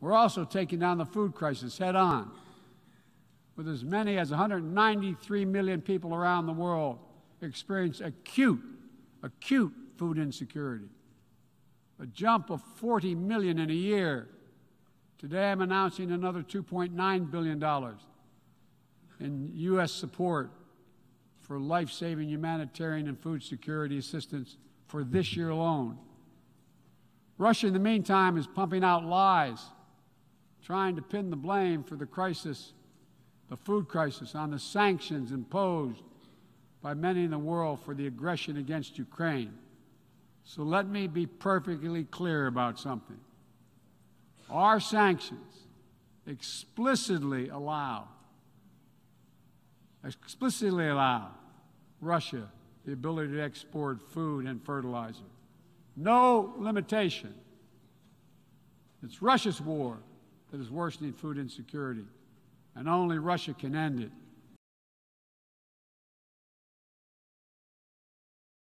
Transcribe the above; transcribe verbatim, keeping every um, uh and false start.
We're also taking down the food crisis head on, with as many as one hundred ninety-three million people around the world experience acute, acute food insecurity, a jump of forty million in a year. Today I'm announcing another two point nine billion dollars in U S support for life-saving humanitarian and food security assistance for this year alone. Russia, in the meantime, is pumping out lies, trying to pin the blame for the crisis, the food crisis, on the sanctions imposed by many in the world for the aggression against Ukraine. So let me be perfectly clear about something. Our sanctions explicitly allow, explicitly allow Russia the ability to export food and fertilizer. No limitation. It's Russia's war that is worsening food insecurity, and only Russia can end it.